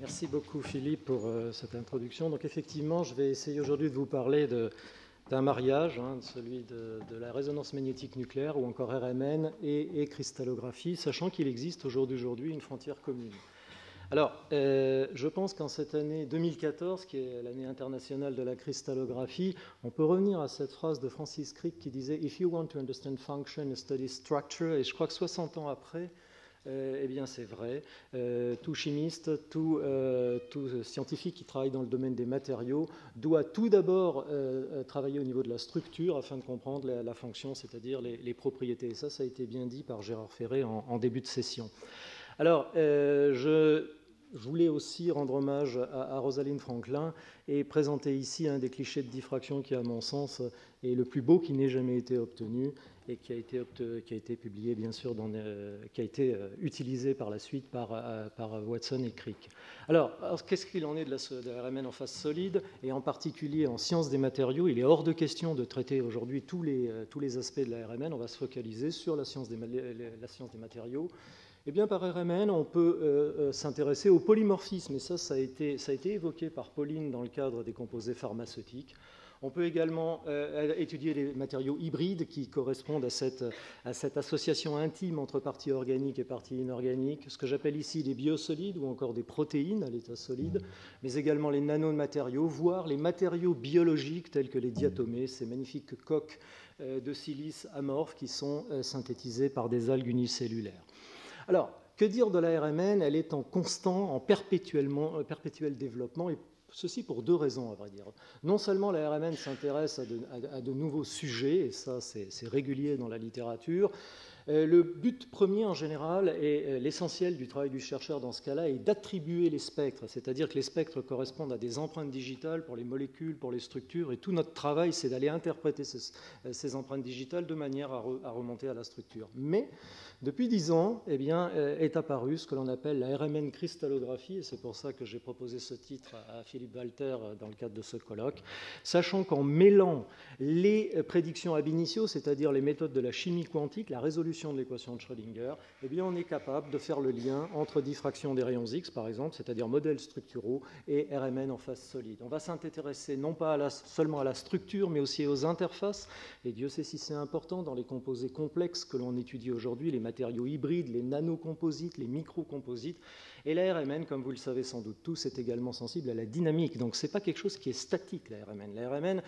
Merci beaucoup Philippe pour cette introduction. Donc effectivement, je vais essayer aujourd'hui de vous parler d'un mariage, celui de la résonance magnétique nucléaire ou encore RMN et cristallographie, sachant qu'il existe aujourd'hui une frontière commune. Alors, je pense qu'en cette année 2014, qui est l'année internationale de la cristallographie, on peut revenir à cette phrase de Francis Crick qui disait « If you want to understand function, study structure », et je crois que 60 ans après, eh bien c'est vrai, tout chimiste, tout scientifique qui travaille dans le domaine des matériaux doit tout d'abord travailler au niveau de la structure afin de comprendre la fonction, c'est-à-dire les propriétés. Et ça a été bien dit par Gérard Ferré en début de session. Alors, je voulais aussi rendre hommage à Rosalind Franklin et présenter ici un des clichés de diffraction qui, à mon sens, est le plus beau qui n'ait jamais été obtenu et qui a été publié, bien sûr, qui a été utilisé par la suite par Watson et Crick. Alors qu'est-ce qu'il en est de la RMN en phase solide et en particulier en sciences des matériaux? Il est hors de question de traiter aujourd'hui tous les aspects de la RMN. On va se focaliser sur la science des matériaux. Eh bien, par RMN, on peut s'intéresser au polymorphisme, et ça a été évoqué par Pauline dans le cadre des composés pharmaceutiques. On peut également étudier les matériaux hybrides qui correspondent à cette association intime entre parties organiques et parties inorganiques, ce que j'appelle ici les biosolides ou encore des protéines à l'état solide, mais également les nanomatériaux, voire les matériaux biologiques tels que les diatomées, ces magnifiques coques de silice amorphes qui sont synthétisées par des algues unicellulaires. Alors, que dire de la RMN? Elle est en perpétuel développement, et ceci pour deux raisons, à vrai dire. Non seulement la RMN s'intéresse à de nouveaux sujets, et ça c'est régulier dans la littérature. Le but premier en général, et l'essentiel du travail du chercheur dans ce cas-là, est d'attribuer les spectres, c'est-à-dire que les spectres correspondent à des empreintes digitales pour les molécules, pour les structures, et tout notre travail, c'est d'aller interpréter ces empreintes digitales de manière à remonter à la structure. Mais depuis 10 ans, eh bien, est apparu ce que l'on appelle la RMN cristallographie, et c'est pour ça que j'ai proposé ce titre à Philippe Walter dans le cadre de ce colloque, sachant qu'en mêlant les prédictions ab initio, c'est-à-dire les méthodes de la chimie quantique, la résolution de l'équation de Schrödinger, eh bien on est capable de faire le lien entre diffraction des rayons X, par exemple, c'est-à-dire modèles structuraux, et RMN en phase solide. On va s'intéresser non pas seulement à la structure, mais aussi aux interfaces, et Dieu sait si c'est important dans les composés complexes que l'on étudie aujourd'hui, les matériaux hybrides, les nanocomposites, les microcomposites, et la RMN, comme vous le savez sans doute tous, est également sensible à la dynamique, donc c'est pas quelque chose qui est statique, la RMN. La RMN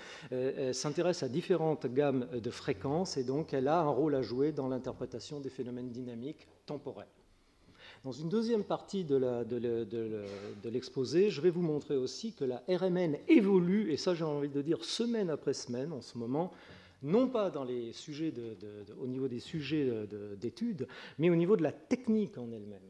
s'intéresse à différentes gammes de fréquences, et donc elle a un rôle à jouer dans l'interface des phénomènes dynamiques temporels. Dans une deuxième partie de l'exposé, je vais vous montrer aussi que la RMN évolue, et ça j'ai envie de dire semaine après semaine en ce moment, non pas dans les sujets au niveau des sujets d'études, mais au niveau de la technique en elle-même.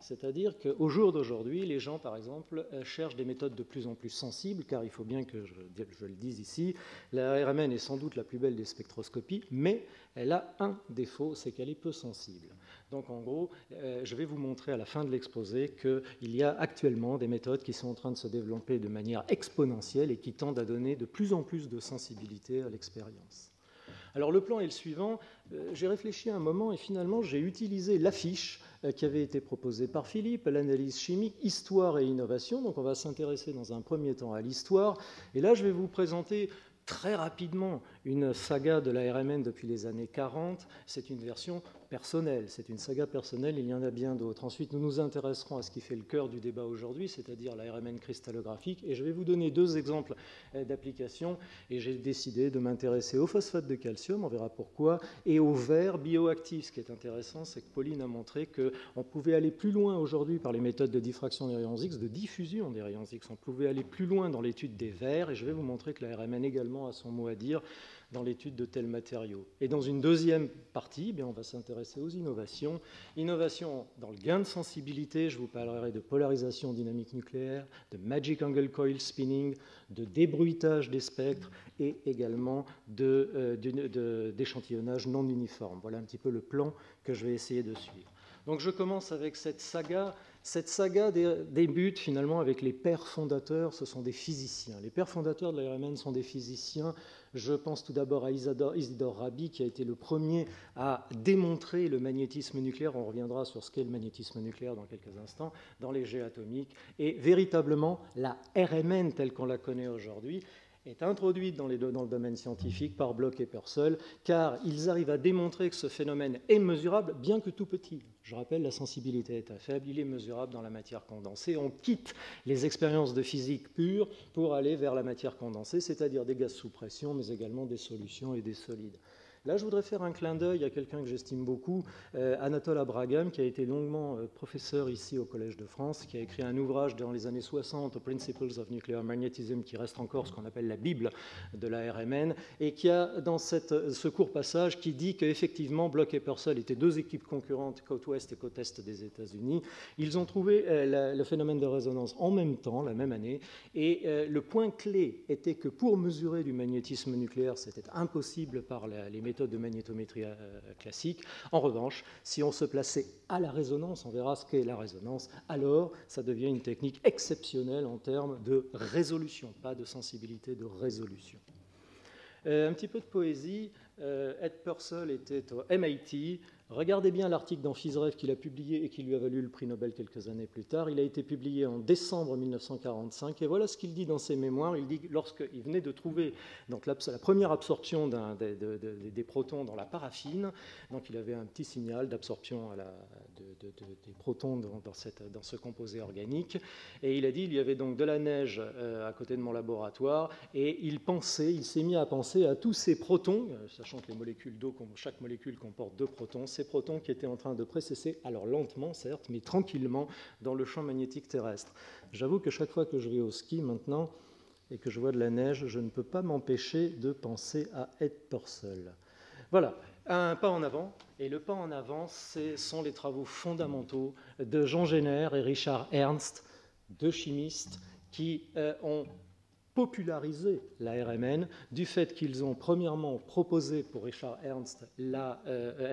C'est-à-dire qu'au jour d'aujourd'hui, les gens, par exemple, cherchent des méthodes de plus en plus sensibles, car il faut bien que je le dise ici, la RMN est sans doute la plus belle des spectroscopies, mais elle a un défaut, c'est qu'elle est peu sensible. Donc en gros, je vais vous montrer à la fin de l'exposé qu'il y a actuellement des méthodes qui sont en train de se développer de manière exponentielle et qui tendent à donner de plus en plus de sensibilité à l'expérience. Alors le plan est le suivant, j'ai réfléchi un moment et finalement j'ai utilisé l'affiche qui avait été proposée par Philippe, l'analyse chimique, histoire et innovation. Donc on va s'intéresser dans un premier temps à l'histoire. Et là je vais vous présenter très rapidement une saga de la RMN depuis les années 40. C'est une version personnelle, c'est une saga personnelle, il y en a bien d'autres. Ensuite nous nous intéresserons à ce qui fait le cœur du débat aujourd'hui, c'est-à-dire la RMN cristallographique. Et je vais vous donner deux exemples d'applications. Et j'ai décidé de m'intéresser au phosphate de calcium, on verra pourquoi, et au verre bioactif. Ce qui est intéressant, c'est que Pauline a montré qu'on pouvait aller plus loin aujourd'hui par les méthodes de diffraction des rayons X, de diffusion des rayons X. On pouvait aller plus loin dans l'étude des verres, et je vais vous montrer que la RMN également à son mot à dire dans l'étude de tels matériaux. Et dans une deuxième partie, on va s'intéresser aux innovations. Innovations dans le gain de sensibilité, je vous parlerai de polarisation dynamique nucléaire, de magic angle coil spinning, de débruitage des spectres et également d'échantillonnage non uniforme. Voilà un petit peu le plan que je vais essayer de suivre. Donc je commence avec cette saga. Cette saga débute finalement avec les pères fondateurs, ce sont des physiciens. Les pères fondateurs de la RMN sont des physiciens. Je pense tout d'abord à Isidore Rabi, qui a été le premier à démontrer le magnétisme nucléaire. On reviendra sur ce qu'est le magnétisme nucléaire dans quelques instants, dans les jets atomiques. Et véritablement, la RMN telle qu'on la connaît aujourd'hui est introduite dans le domaine scientifique par Bloch et Purcell, car ils arrivent à démontrer que ce phénomène est mesurable, bien que tout petit. Je rappelle, la sensibilité est à faible, il est mesurable dans la matière condensée. On quitte les expériences de physique pure pour aller vers la matière condensée, c'est-à-dire des gaz sous pression, mais également des solutions et des solides. Là, je voudrais faire un clin d'œil à quelqu'un que j'estime beaucoup, Anatole Abragam, qui a été longuement professeur ici au Collège de France, qui a écrit un ouvrage dans les années 60, « Principles of Nuclear Magnetism », qui reste encore ce qu'on appelle la Bible de la RMN, et qui a, dans ce court passage, qui dit qu'effectivement, Bloch et Purcell étaient deux équipes concurrentes, côte ouest et côte est des États-Unis. Ils ont trouvé le phénomène de résonance en même temps, la même année, et le point clé était que pour mesurer du magnétisme nucléaire, c'était impossible par les méthodes de magnétométrie classique. En revanche, si on se plaçait à la résonance, on verra ce qu'est la résonance, alors ça devient une technique exceptionnelle en termes de résolution, pas de sensibilité, de résolution. Un petit peu de poésie. Ed Purcell était au MIT. Regardez bien l'article dans PhysRev qu'il a publié et qui lui a valu le prix Nobel quelques années plus tard. Il a été publié en décembre 1945 et voilà ce qu'il dit dans ses mémoires. Il dit que lorsqu'il venait de trouver donc, la première absorption des protons dans la paraffine, donc il avait un petit signal d'absorption des protons dans ce composé organique, et il a dit qu'il y avait donc de la neige à côté de mon laboratoire et il s'est mis à penser à tous ces protons, sachant que les molécules d'eau, chaque molécule comporte deux protons, ces protons qui étaient en train de précesser, alors lentement certes, mais tranquillement, dans le champ magnétique terrestre. J'avoue que chaque fois que je vais au ski maintenant et que je vois de la neige, je ne peux pas m'empêcher de penser à Ed Purcell. Voilà, un pas en avant, et le pas en avant, ce sont les travaux fondamentaux de Jean Jeener et Richard Ernst, deux chimistes qui ont populariser la RMN du fait qu'ils ont premièrement proposé pour Richard Ernst la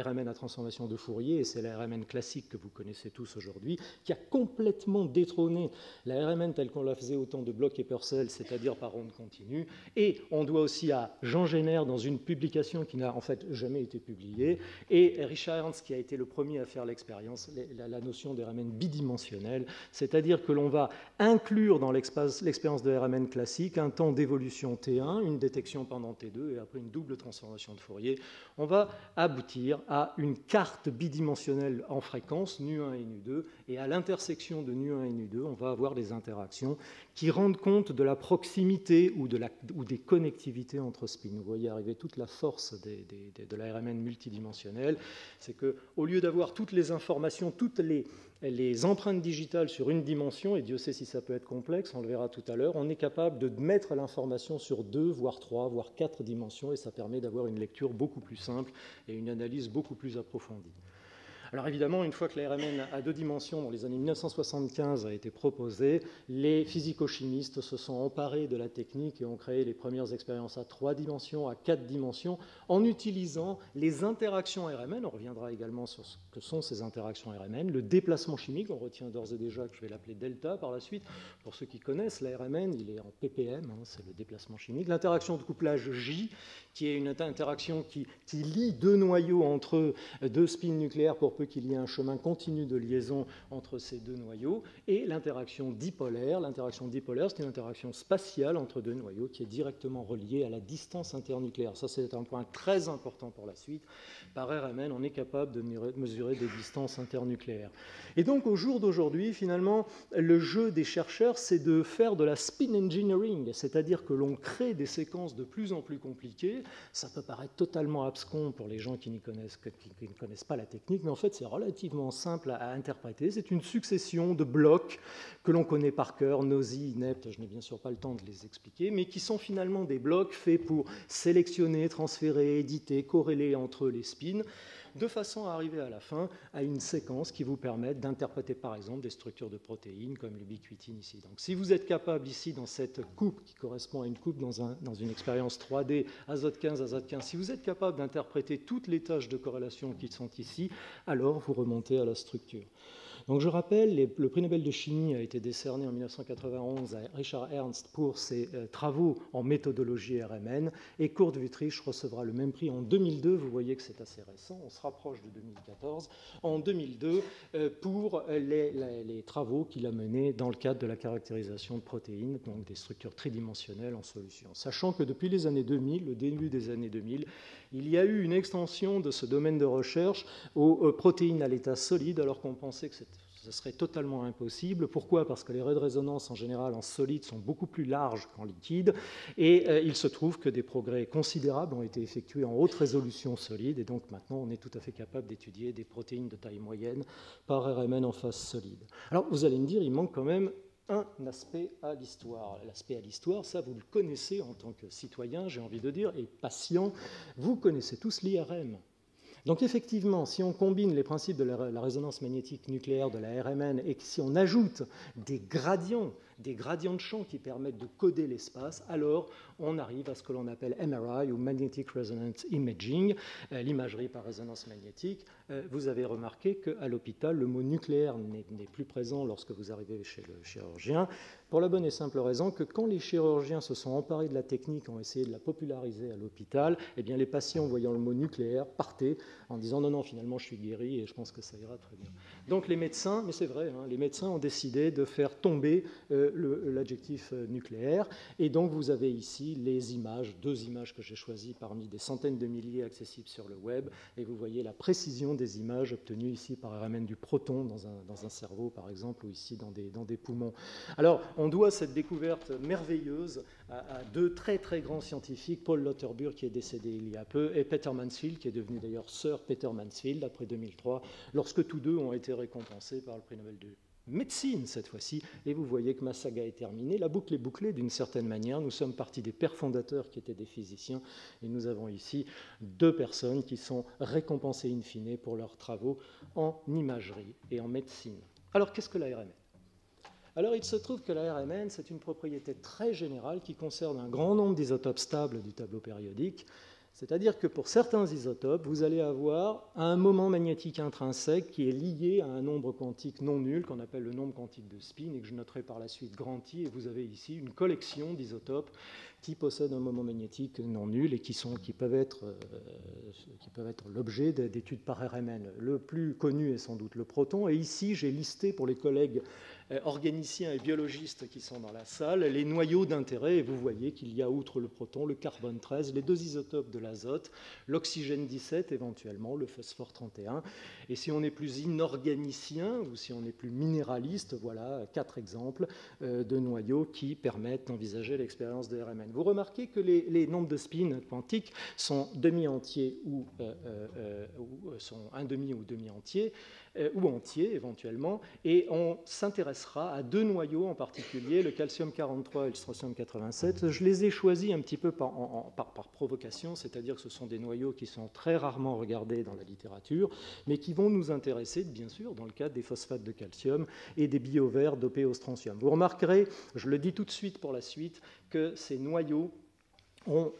RMN à transformation de Fourier, et c'est la RMN classique que vous connaissez tous aujourd'hui, qui a complètement détrôné la RMN telle qu'on la faisait au temps de Bloch et Purcell, c'est-à-dire par onde continue. Et on doit aussi à Jean Jeener dans une publication qui n'a en fait jamais été publiée, et Richard Ernst qui a été le premier à faire l'expérience, la notion de RMN bidimensionnelle, c'est-à-dire que l'on va inclure dans l'expérience de RMN classique un temps d'évolution T1, une détection pendant T2 et après une double transformation de Fourier, on va aboutir à une carte bidimensionnelle en fréquence, nu1 et nu2, et à l'intersection de nu1 et nu2, on va avoir des interactions qui rendent compte de la proximité ou des connectivités entre spins. Vous voyez arriver toute la force de la RMN multidimensionnelle, c'est qu'au lieu d'avoir toutes les informations, toutes les empreintes digitales sur une dimension, et Dieu sait si ça peut être complexe, on le verra tout à l'heure, on est capable de mettre l'information sur 2, voire 3, voire 4 dimensions, et ça permet d'avoir une lecture beaucoup plus simple et une analyse beaucoup plus approfondie. Alors évidemment, une fois que la RMN à 2 dimensions, dans les années 1975, a été proposée, les physico-chimistes se sont emparés de la technique et ont créé les premières expériences à 3 dimensions, à 4 dimensions, en utilisant les interactions RMN. On reviendra également sur ce que sont ces interactions RMN. Le déplacement chimique, on retient d'ores et déjà que je vais l'appeler delta par la suite. Pour ceux qui connaissent la RMN, il est en ppm, hein, c'est le déplacement chimique. L'interaction de couplage J, qui est une interaction qui lie 2 noyaux entre eux, 2 spins nucléaires pour qu'il y ait un chemin continu de liaison entre ces 2 noyaux, et l'interaction dipolaire. L'interaction dipolaire, c'est une interaction spatiale entre 2 noyaux qui est directement reliée à la distance internucléaire. Ça, c'est un point très important pour la suite. Par RMN, on est capable de mesurer des distances internucléaires. Et donc, au jour d'aujourd'hui, finalement, le jeu des chercheurs, c'est de faire de la spin engineering, c'est-à-dire que l'on crée des séquences de plus en plus compliquées. Ça peut paraître totalement abscon pour les gens qui ne connaissent pas la technique, mais en fait, c'est relativement simple à interpréter. C'est une succession de blocs que l'on connaît par cœur, NOSI, ineptes, je n'ai bien sûr pas le temps de les expliquer, mais qui sont finalement des blocs faits pour sélectionner, transférer, éditer, corréler entre les spins. de façon à arriver à la fin à une séquence qui vous permette d'interpréter par exemple des structures de protéines comme l'ubiquitine ici. Donc si vous êtes capable ici dans cette coupe qui correspond à une coupe dans une expérience 3D, azote 15, azote 15, si vous êtes capable d'interpréter toutes les tâches de corrélation qui sont ici, alors vous remontez à la structure. Donc je rappelle, le prix Nobel de chimie a été décerné en 1991 à Richard Ernst pour ses travaux en méthodologie RMN, et Kurt Wutrich recevra le même prix en 2002, vous voyez que c'est assez récent, on se rapproche de 2014, en 2002 pour les travaux qu'il a menés dans le cadre de la caractérisation de protéines, donc des structures tridimensionnelles en solution. Sachant que depuis les années 2000, le début des années 2000, il y a eu une extension de ce domaine de recherche aux protéines à l'état solide, alors qu'on pensait que c'était ce serait totalement impossible. Pourquoi? Parce que les raies de résonance, en général, en solide, sont beaucoup plus larges qu'en liquide. Et il se trouve que des progrès considérables ont été effectués en haute résolution solide. Et donc, maintenant, on est tout à fait capable d'étudier des protéines de taille moyenne par RMN en phase solide. Alors, vous allez me dire, il manque quand même un aspect à l'histoire. L'aspect à l'histoire, ça, vous le connaissez en tant que citoyen, j'ai envie de dire, et patient. Vous connaissez tous l'IRM. Donc effectivement, si on combine les principes de la résonance magnétique nucléaire de la RMN et que si on ajoute des gradients de champ qui permettent de coder l'espace, alors on arrive à ce que l'on appelle MRI ou Magnetic Resonance Imaging, l'imagerie par résonance magnétique. Vous avez remarqué qu'à l'hôpital, le mot nucléaire n'est plus présent lorsque vous arrivez chez le chirurgien, pour la bonne et simple raison que quand les chirurgiens se sont emparés de la technique, ont essayé de la populariser à l'hôpital, eh bien les patients voyant le mot nucléaire partaient en disant non, non, finalement je suis guéri et je pense que ça ira très bien. Donc les médecins, mais c'est vrai, hein, les médecins ont décidé de faire tomber l'adjectif nucléaire, et donc vous avez ici les images, deux images que j'ai choisies parmi des centaines de milliers accessibles sur le web, et vous voyez la précision des images obtenues ici par RMN du proton dans un cerveau par exemple, ou ici dans des poumons. Alors on doit cette découverte merveilleuse à deux très très grands scientifiques, Paul Lauterbur qui est décédé il y a peu, et Peter Mansfield qui est devenu d'ailleurs Sir Peter Mansfield après 2003, lorsque tous deux ont été récompensés par le prix Nobel de médecine cette fois-ci, et vous voyez que ma saga est terminée, la boucle est bouclée d'une certaine manière, nous sommes partis des pères fondateurs qui étaient des physiciens, et nous avons ici deux personnes qui sont récompensées in fine pour leurs travaux en imagerie et en médecine. Alors qu'est-ce que la RMN ? Alors, il se trouve que la RMN, c'est une propriété très générale qui concerne un grand nombre d'isotopes stables du tableau périodique. C'est-à-dire que pour certains isotopes, vous allez avoir un moment magnétique intrinsèque qui est lié à un nombre quantique non nul, qu'on appelle le nombre quantique de spin, et que je noterai par la suite grand I, et vous avez ici une collection d'isotopes qui possèdent un moment magnétique non nul et qui peuvent être l'objet d'études par RMN. Le plus connu est sans doute le proton, et ici j'ai listé pour les collègues organiciens et biologistes qui sont dans la salle, les noyaux d'intérêt, et vous voyez qu'il y a outre le proton, le carbone 13, les deux isotopes de l'azote, l'oxygène 17 éventuellement, le phosphore 31, et si on est plus inorganicien ou si on est plus minéraliste, voilà quatre exemples de noyaux qui permettent d'envisager l'expérience de RMN. Vous remarquez que les nombres de spin quantiques sont demi-entiers ou sont un demi ou demi-entiers, ou entiers éventuellement, et on s'intéressera à deux noyaux en particulier, le calcium 43 et le strontium 87. Je les ai choisis un petit peu par provocation, c'est-à-dire que ce sont des noyaux qui sont très rarement regardés dans la littérature, mais qui vont nous intéresser, bien sûr, dans le cadre des phosphates de calcium et des bioverts dopés au strontium. Vous remarquerez, je le dis tout de suite pour la suite, que ces noyaux ont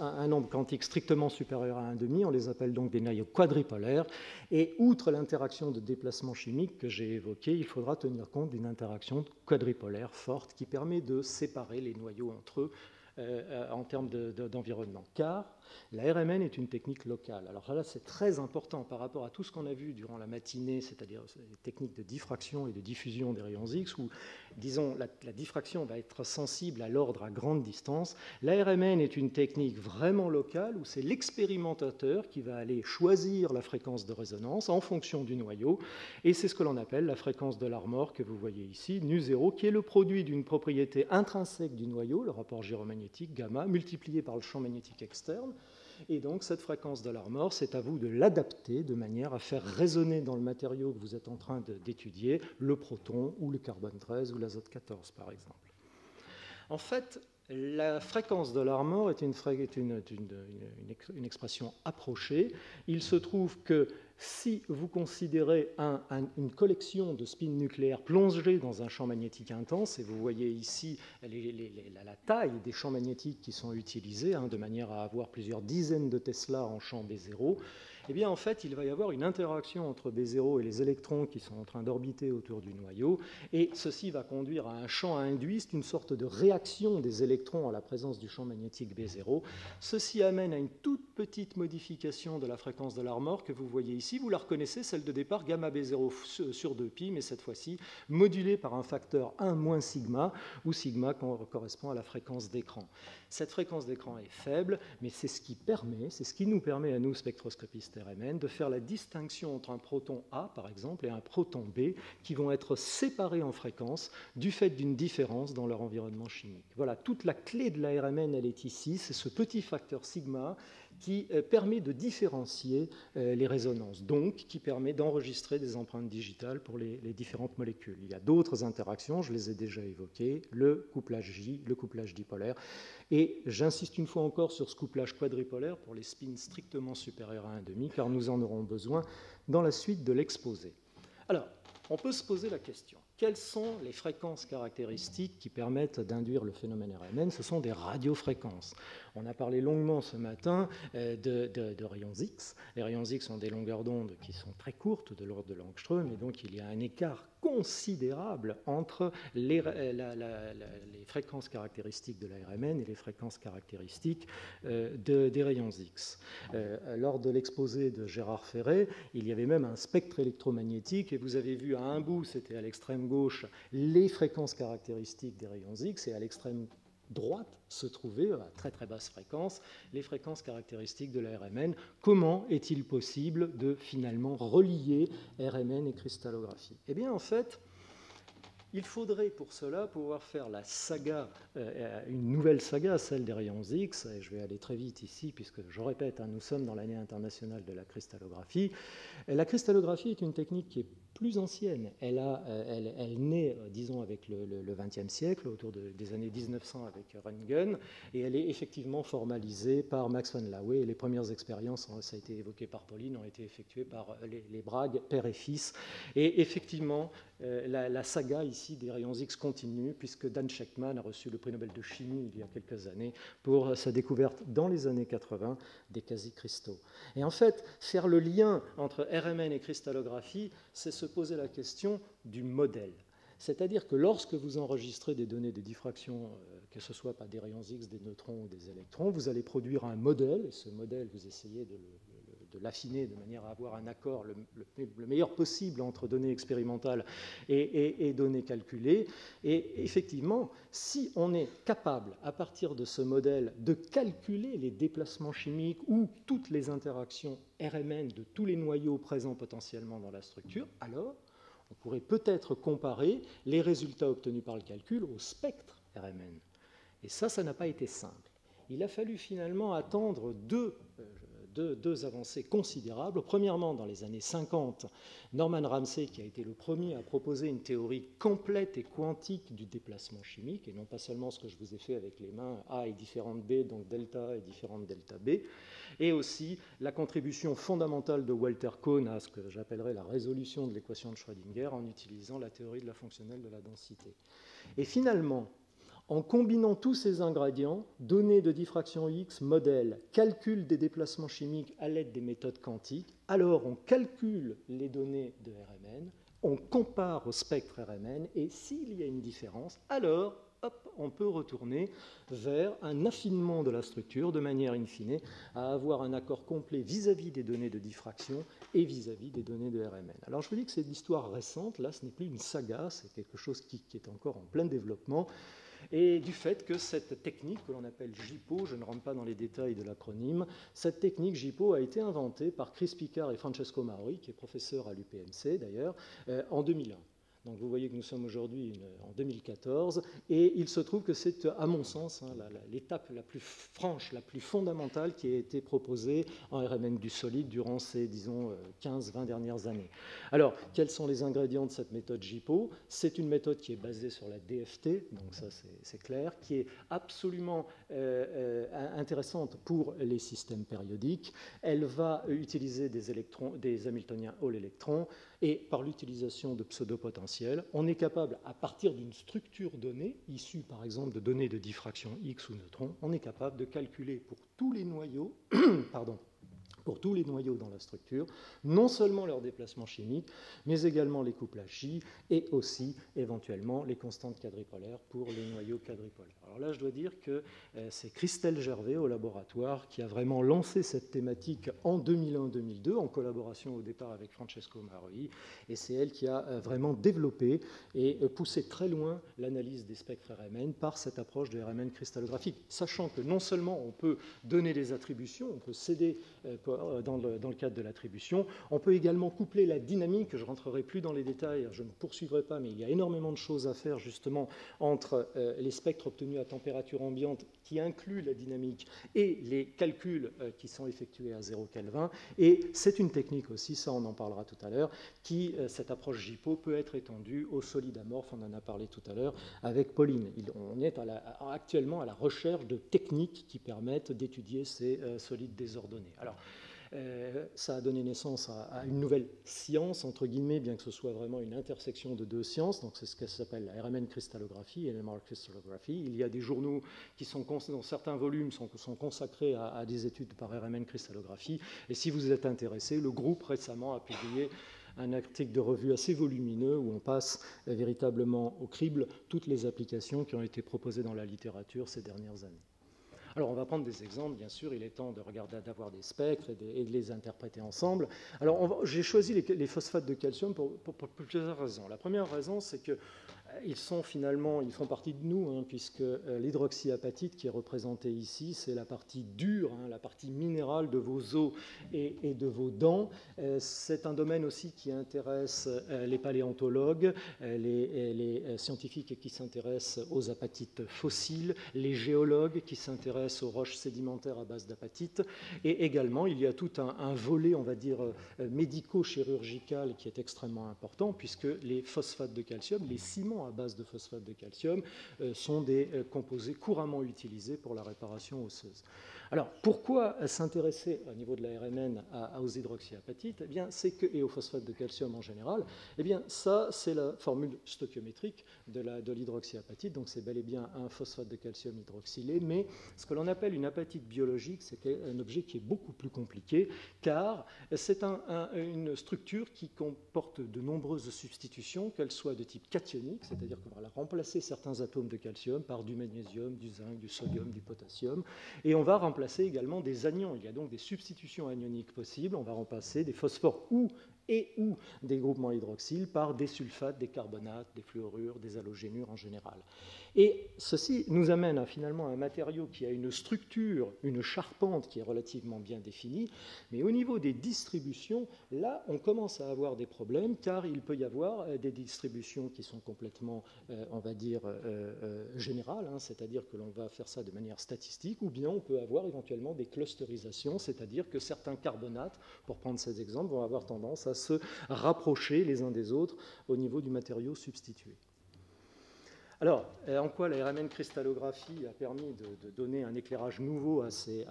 un nombre quantique strictement supérieur à 1,5, on les appelle donc des noyaux quadripolaires, et outre l'interaction de déplacement chimique que j'ai évoquée, il faudra tenir compte d'une interaction quadripolaire forte qui permet de séparer les noyaux entre eux en termes d'environnement, car la RMN est une technique locale. Alors là, c'est très important par rapport à tout ce qu'on a vu durant la matinée, c'est-à-dire les techniques de diffraction et de diffusion des rayons X, où, disons, la diffraction va être sensible à l'ordre à grande distance. La RMN est une technique vraiment locale, où c'est l'expérimentateur qui va aller choisir la fréquence de résonance en fonction du noyau, et c'est ce que l'on appelle la fréquence de l'armor, que vous voyez ici, nu0, qui est le produit d'une propriété intrinsèque du noyau, le rapport gyromagnétique, gamma, multiplié par le champ magnétique externe. Et donc, cette fréquence de l'armor, c'est à vous de l'adapter de manière à faire résonner dans le matériau que vous êtes en train d'étudier le proton ou le carbone 13 ou l'azote 14, par exemple. En fait, La fréquence de l'armor est une expression approchée. Il se trouve que si vous considérez une collection de spins nucléaires plongée dans un champ magnétique intense, et vous voyez ici la taille des champs magnétiques qui sont utilisés, de manière à avoir plusieurs dizaines de Tesla en champ B0, eh bien, en fait, il va y avoir une interaction entre B0 et les électrons qui sont en train d'orbiter autour du noyau, et ceci va conduire à un champ induiste, une sorte de réaction des électrons à la présence du champ magnétique B0. Ceci amène à une toute petite modification de la fréquence de l'armor que vous voyez ici. Vous la reconnaissez, celle de départ, gamma B0 sur 2π, mais cette fois-ci modulée par un facteur 1 moins sigma, où sigma correspond à la fréquence d'écran. Cette fréquence d'écran est faible, mais c'est ce qui permet, c'est ce qui nous permet à nous, spectroscopistes, de faire la distinction entre un proton A, par exemple, et un proton B, qui vont être séparés en fréquence du fait d'une différence dans leur environnement chimique. Voilà, toute la clé de la RMN, elle est ici, c'est ce petit facteur sigma qui permet de différencier les résonances, donc qui permet d'enregistrer des empreintes digitales pour les différentes molécules. Il y a d'autres interactions, je les ai déjà évoquées, le couplage J, le couplage dipolaire, et j'insiste une fois encore sur ce couplage quadripolaire pour les spins strictement supérieurs à 1,5, car nous en aurons besoin dans la suite de l'exposé. Alors, on peut se poser la question, quelles sont les fréquences caractéristiques qui permettent d'induire le phénomène RMN? Ce sont des radiofréquences. On a parlé longuement ce matin de rayons X. Les rayons X ont des longueurs d'onde qui sont très courtes, de l'ordre de l'angstrom, et donc il y a un écart considérable entre les fréquences caractéristiques de la RMN et les fréquences caractéristiques des rayons X. Lors de l'exposé de Gérard Ferré, il y avait même un spectre électromagnétique, et vous avez vu à un bout, c'était à l'extrême gauche, les fréquences caractéristiques des rayons X, et à l'extrême droite se trouvaient à très très basse fréquence les fréquences caractéristiques de la RMN. Comment est-il possible de finalement relier RMN et cristallographie? Eh bien, en fait, il faudrait pour cela pouvoir faire la saga, une nouvelle saga, celle des rayons X, et je vais aller très vite ici puisque, je répète, nous sommes dans l'année internationale de la cristallographie. La cristallographie est une technique qui est plus ancienne. Elle naît, disons, avec le XXe siècle, autour des années 1900 avec Röntgen, et elle est effectivement formalisée par Max von Laue, et les premières expériences, ça a été évoqué par Pauline, ont été effectuées par les Bragg, père et fils. Et effectivement, la saga ici des rayons X continue, puisque Dan Shechtman a reçu le prix Nobel de chimie il y a quelques années pour sa découverte dans les années 80 des quasi-cristaux. Et en fait, faire le lien entre RMN et cristallographie, c'est se poser la question du modèle. C'est-à-dire que lorsque vous enregistrez des données de diffraction, que ce soit par des rayons X, des neutrons ou des électrons, vous allez produire un modèle, et ce modèle, vous essayez de l'affiner de manière à avoir un accord le meilleur possible entre données expérimentales et données calculées. Et effectivement, si on est capable, à partir de ce modèle, de calculer les déplacements chimiques ou toutes les interactions RMN de tous les noyaux présents potentiellement dans la structure, alors on pourrait peut-être comparer les résultats obtenus par le calcul au spectre RMN. Et ça n'a pas été simple. Il a fallu finalement attendre deux avancées considérables. Premièrement, dans les années 50, Norman Ramsey, qui a été le premier à proposer une théorie complète et quantique du déplacement chimique, et non pas seulement ce que je vous ai fait avec les mains, A est différent de B, donc delta est différent de delta B, et aussi la contribution fondamentale de Walter Kohn à ce que j'appellerais la résolution de l'équation de Schrödinger en utilisant la théorie de la fonctionnelle de la densité. Et finalement, en combinant tous ces ingrédients, données de diffraction X, modèles, calcul des déplacements chimiques à l'aide des méthodes quantiques, alors on calcule les données de RMN, on compare au spectre RMN, et s'il y a une différence, alors hop, on peut retourner vers un affinement de la structure de manière in fine à avoir un accord complet vis-à-vis des données de diffraction et vis-à-vis des données de RMN. Alors je vous dis que c'est de l'histoire récente, là ce n'est plus une saga, c'est quelque chose qui est encore en plein développement. Et du fait que cette technique que l'on appelle JIPO, je ne rentre pas dans les détails de l'acronyme, cette technique JIPO a été inventée par Chris Picard et Francesco Maori, qui est professeur à l'UPMC d'ailleurs, en 2001. Donc vous voyez que nous sommes aujourd'hui en 2014, et il se trouve que c'est, à mon sens, l'étape la plus franche, la plus fondamentale qui a été proposée en RMN du solide durant ces, disons, 15-20 dernières années. Alors, quels sont les ingrédients de cette méthode JIPO? C'est une méthode qui est basée sur la DFT, donc ça c'est clair, qui est absolument intéressante pour les systèmes périodiques. Elle va utiliser des hamiltoniens Hall-électrons, et par l'utilisation de pseudopotentiels, on est capable, à partir d'une structure donnée, issue par exemple de données de diffraction X ou neutrons, on est capable de calculer pour tous les noyaux, pardon, pour tous les noyaux dans la structure, non seulement leur déplacement chimique, mais également les couples à J et aussi éventuellement les constantes quadripolaires pour les noyaux quadripolaires. Alors là, je dois dire que c'est Christelle Gervais au laboratoire qui a vraiment lancé cette thématique en 2001-2002, en collaboration au départ avec Francesco Maroi, et c'est elle qui a vraiment développé et poussé très loin l'analyse des spectres RMN par cette approche de RMN cristallographique, sachant que non seulement on peut donner des attributions, on peut céder dans le cadre de l'attribution. On peut également coupler la dynamique, je ne rentrerai plus dans les détails, je ne poursuivrai pas, mais il y a énormément de choses à faire justement entre les spectres obtenus à température ambiante qui incluent la dynamique et les calculs qui sont effectués à 0 Kelvin. Et c'est une technique aussi, ça on en parlera tout à l'heure, qui, cette approche JIPO, peut être étendue aux solides amorphes, on en a parlé tout à l'heure avec Pauline. On est actuellement à la recherche de techniques qui permettent d'étudier ces solides désordonnés. Alors, ça a donné naissance à une nouvelle science, entre guillemets, bien que ce soit vraiment une intersection de deux sciences. Donc, c'est ce qui s'appelle la RMN cristallographie et l'MR crystallography. Il y a des journaux qui sont, dont certains volumes sont consacrés à des études par RMN cristallographie. Et si vous êtes intéressé, le groupe récemment a publié un article de revue assez volumineux où on passe véritablement au crible toutes les applications qui ont été proposées dans la littérature ces dernières années. Alors, on va prendre des exemples, bien sûr, il est temps de regarder, d'avoir des spectres et de les interpréter ensemble. Alors, j'ai choisi les phosphates de calcium pour plusieurs raisons. La première raison, c'est que ils font partie de nous, hein, puisque l'hydroxyapatite qui est représentée ici, c'est la partie dure, hein, la partie minérale de vos os et de vos dents. C'est un domaine aussi qui intéresse les paléontologues, les scientifiques qui s'intéressent aux apatites fossiles, les géologues qui s'intéressent aux roches sédimentaires à base d'apatite. Et également, il y a tout un volet, on va dire, médico-chirurgical qui est extrêmement important, puisque les phosphates de calcium, les ciments à base de phosphate de calcium sont des composés couramment utilisés pour la réparation osseuse. Alors, pourquoi s'intéresser au niveau de la RMN aux hydroxyapatites? Eh bien, et aux phosphates de calcium en général, eh bien, ça, c'est la formule stoichiométrique de l'hydroxyapatite. Donc, c'est bel et bien un phosphate de calcium hydroxylé, mais ce que l'on appelle une apatite biologique, c'est un objet qui est beaucoup plus compliqué, car c'est une structure qui comporte de nombreuses substitutions, qu'elles soient de type cationique, c'est-à-dire qu'on va remplacer certains atomes de calcium par du magnésium, du zinc, du sodium, du potassium, et on va remplacer également des anions. Il y a donc des substitutions anioniques possibles. On va remplacer des phosphores ou des groupements hydroxyles par des sulfates, des carbonates, des fluorures, des halogénures en général. Et ceci nous amène finalement à un matériau qui a une structure, une charpente qui est relativement bien définie, mais au niveau des distributions, là, on commence à avoir des problèmes, car il peut y avoir des distributions qui sont complètement, on va dire, générales, hein, c'est-à-dire que l'on va faire ça de manière statistique, ou bien on peut avoir éventuellement des clusterisations, c'est-à-dire que certains carbonates, pour prendre ces exemples, vont avoir tendance à se rapprocher les uns des autres au niveau du matériau substitué. Alors, en quoi la RMN cristallographie a permis de donner un éclairage nouveau à ces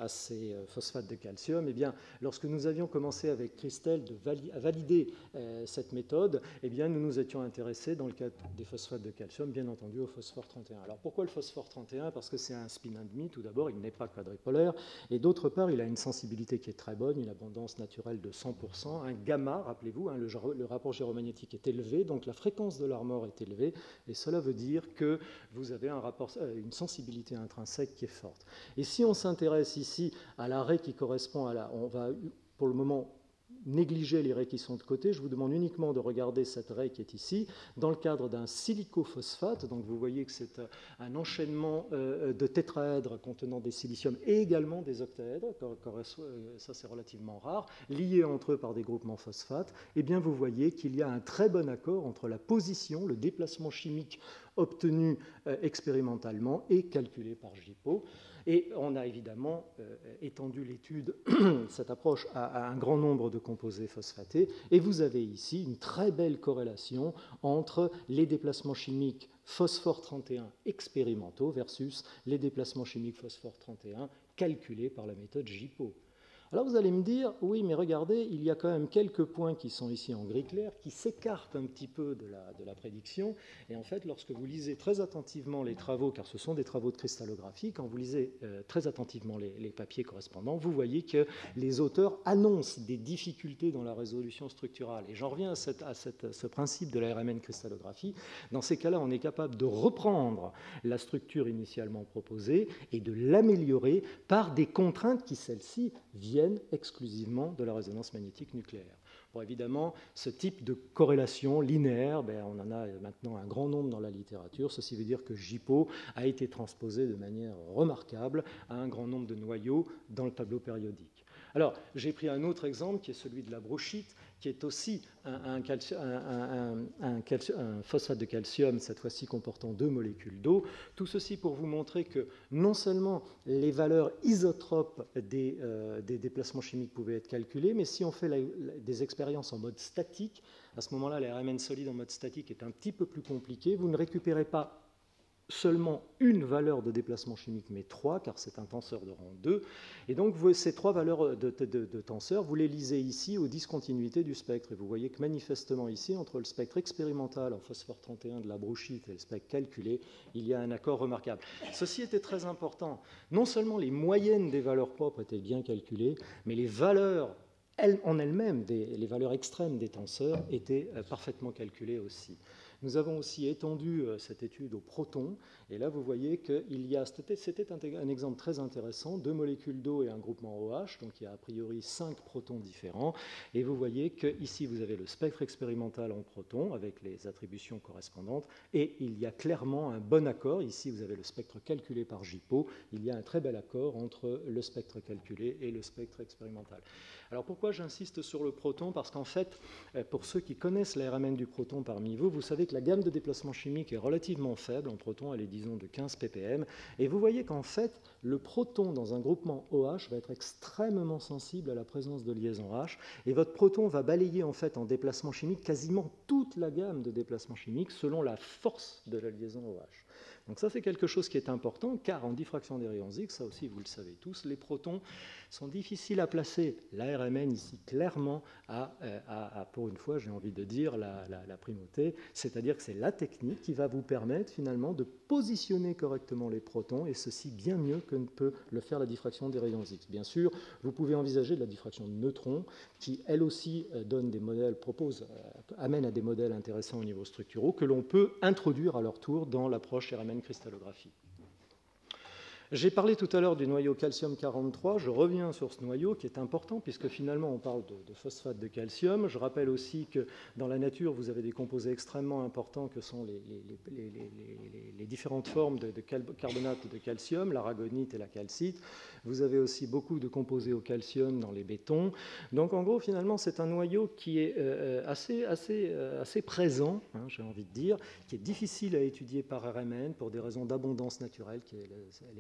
phosphates de calcium? Eh bien, lorsque nous avions commencé avec Christelle à valider cette méthode, eh bien, nous nous étions intéressés, dans le cadre des phosphates de calcium, bien entendu, au phosphore 31. Alors, pourquoi le phosphore 31? Parce que c'est un spin 1/2. Tout d'abord, il n'est pas quadripolaire. Et d'autre part, il a une sensibilité qui est très bonne, une abondance naturelle de 100%. Un gamma, rappelez-vous, hein, le rapport gyromagnétique est élevé, donc la fréquence de l'armor est élevée. Et cela veut dire que vous avez une sensibilité intrinsèque qui est forte. Et si on s'intéresse ici à l'arrêt qui correspond on va pour le moment négligez les raies qui sont de côté, je vous demande uniquement de regarder cette raie qui est ici, dans le cadre d'un silicophosphate, donc vous voyez que c'est un enchaînement de tétraèdres contenant des siliciums et également des octaèdres, ça c'est relativement rare, liés entre eux par des groupements phosphates, et bien vous voyez qu'il y a un très bon accord entre la position, le déplacement chimique obtenu expérimentalement et calculé par JIPO. Et on a évidemment étendu l'étude, cette approche, à un grand nombre de composés phosphatés. Et vous avez ici une très belle corrélation entre les déplacements chimiques phosphore 31 expérimentaux versus les déplacements chimiques phosphore 31 calculés par la méthode JIPO. Alors vous allez me dire, oui, mais regardez, il y a quand même quelques points qui sont ici en gris clair, qui s'écartent un petit peu de la prédiction. Et en fait, lorsque vous lisez très attentivement les travaux, car ce sont des travaux de cristallographie, quand vous lisez très attentivement les papiers correspondants, vous voyez que les auteurs annoncent des difficultés dans la résolution structurale. Et j'en reviens à ce principe de la RMN cristallographie. Dans ces cas-là, on est capable de reprendre la structure initialement proposée et de l'améliorer par des contraintes qui, celles-ci, viennent exclusivement de la résonance magnétique nucléaire. Bon, évidemment, ce type de corrélation linéaire, on en a maintenant un grand nombre dans la littérature. Ceci veut dire que JIPO a été transposé de manière remarquable à un grand nombre de noyaux dans le tableau périodique. Alors, j'ai pris un autre exemple qui est celui de la bauxite, qui est aussi un phosphate de calcium, cette fois-ci comportant 2 molécules d'eau. Tout ceci pour vous montrer que non seulement les valeurs isotropes des déplacements chimiques pouvaient être calculées, mais si on fait des expériences en mode statique, à ce moment-là, la RMN solide en mode statique est un petit peu plus compliquée. Vous ne récupérez pas seulement une valeur de déplacement chimique, mais 3, car c'est un tenseur de rang 2. Et donc, ces 3 valeurs de tenseur, vous les lisez ici aux discontinuités du spectre. Et vous voyez que manifestement ici, entre le spectre expérimental en phosphore 31 de la bauxite et le spectre calculé, il y a un accord remarquable. Ceci était très important. Non seulement les moyennes des valeurs propres étaient bien calculées, mais les valeurs en elles-mêmes, les valeurs extrêmes des tenseurs, étaient parfaitement calculées aussi. Nous avons aussi étendu cette étude aux protons. Et là, vous voyez qu'il y a, c'était un exemple très intéressant, 2 molécules d'eau et un groupement OH, donc il y a a priori 5 protons différents. Et vous voyez qu'ici, vous avez le spectre expérimental en protons avec les attributions correspondantes. Et il y a clairement un bon accord. Ici, vous avez le spectre calculé par JIPO. Il y a un très bel accord entre le spectre calculé et le spectre expérimental. Alors pourquoi j'insiste sur le proton? Parce qu'en fait, pour ceux qui connaissent la RMN du proton parmi vous, vous savez que la gamme de déplacement chimique est relativement faible. En proton, elle est, disons, de 15 ppm. Et vous voyez qu'en fait, le proton dans un groupement OH va être extrêmement sensible à la présence de liaisons H. Et votre proton va balayer en fait en déplacement chimique quasiment toute la gamme de déplacement chimique selon la force de la liaison OH. Donc ça, c'est quelque chose qui est important, car en diffraction des rayons X, ça aussi, vous le savez tous, les protons sont difficiles à placer. La RMN, ici, clairement, a pour une fois, j'ai envie de dire, la primauté, c'est-à-dire que c'est la technique qui va vous permettre, finalement, de positionner correctement les protons, et ceci bien mieux que ne peut le faire la diffraction des rayons X. Bien sûr, vous pouvez envisager de la diffraction de neutrons, qui, elle aussi, donne des modèles, amène à des modèles intéressants au niveau structuraux, que l'on peut introduire à leur tour dans l'approche RMN cristallographie. J'ai parlé tout à l'heure du noyau calcium 43, je reviens sur ce noyau qui est important puisque finalement on parle de phosphate de calcium. Je rappelle aussi que dans la nature vous avez des composés extrêmement importants que sont les différentes formes de carbonate de calcium, l'aragonite et la calcite. Vous avez aussi beaucoup de composés au calcium dans les bétons. Donc en gros finalement c'est un noyau qui est assez présent, hein, j'ai envie de dire, qui est difficile à étudier par RMN pour des raisons d'abondance naturelle qui est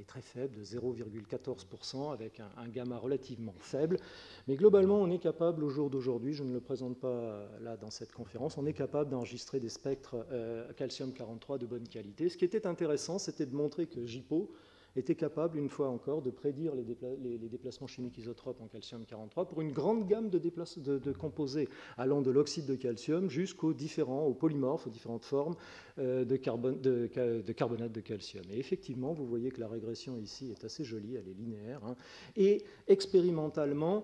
très faible, de 0,14%, avec un gamma relativement faible. Mais globalement, on est capable, au jour d'aujourd'hui, je ne le présente pas là dans cette conférence, on est capable d'enregistrer des spectres calcium 43 de bonne qualité. Ce qui était intéressant, c'était de montrer que JIPO était capable, une fois encore, de prédire les déplacements chimiques isotropes en calcium 43 pour une grande gamme de composés, allant de l'oxyde de calcium jusqu'aux différents, aux polymorphes, aux différentes formes de carbonate de calcium. Et effectivement, vous voyez que la régression ici est assez jolie, elle est linéaire. Hein. Et expérimentalement,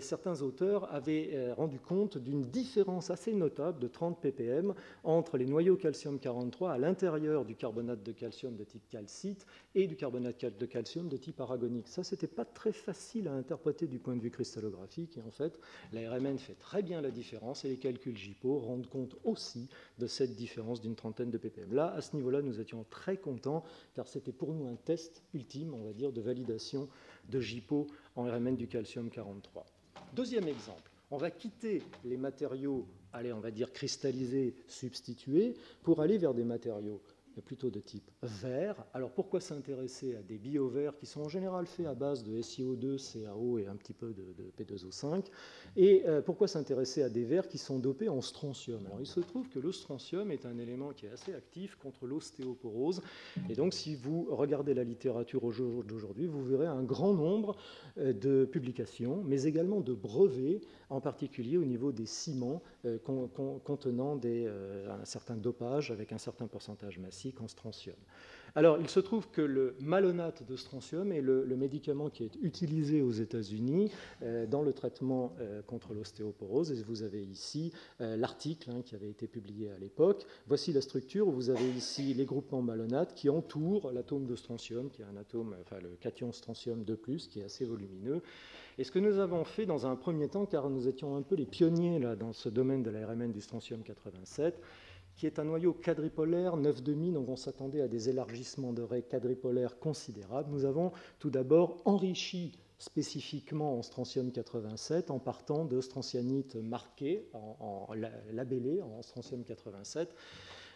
certains auteurs avaient rendu compte d'une différence assez notable de 30 ppm entre les noyaux calcium 43 à l'intérieur du carbonate de calcium de type calcite et du du carbonate de calcium de type aragonique. Ça, c'était pas très facile à interpréter du point de vue cristallographique. Et en fait, la RMN fait très bien la différence et les calculs JIPO rendent compte aussi de cette différence d'une trentaine de ppm. Là, à ce niveau-là, nous étions très contents car c'était pour nous un test ultime, on va dire, de validation de JIPO en RMN du calcium 43. Deuxième exemple. On va quitter les matériaux, allez, on va dire cristallisés, substitués, pour aller vers des matériaux plutôt de type vert. Alors pourquoi s'intéresser à des bioverts qui sont en général faits à base de SiO2, CaO et un petit peu de P2O5? Et pourquoi s'intéresser à des verts qui sont dopés en strontium? Alors il se trouve que le strontium est un élément qui est assez actif contre l'ostéoporose. Et donc si vous regardez la littérature d'aujourd'hui, vous verrez un grand nombre de publications, mais également de brevets, en particulier au niveau des ciments contenant un certain dopage avec un certain pourcentage massique en strontium. Alors, il se trouve que le malonate de strontium est le médicament qui est utilisé aux États-Unis dans le traitement contre l'ostéoporose. Et vous avez ici l'article qui avait été publié à l'époque. Voici la structure où vous avez ici les groupements malonates qui entourent l'atome de strontium, qui est un atome, enfin le cation strontium 2+, qui est assez volumineux. Et ce que nous avons fait dans un premier temps, car nous étions un peu les pionniers là, dans ce domaine de la RMN du strontium 87, qui est un noyau quadripolaire 9,5, donc on s'attendait à des élargissements de raies quadripolaires considérables. Nous avons tout d'abord enrichi spécifiquement en strontium 87 en partant de strontianite marquée, labellée en strontium 87,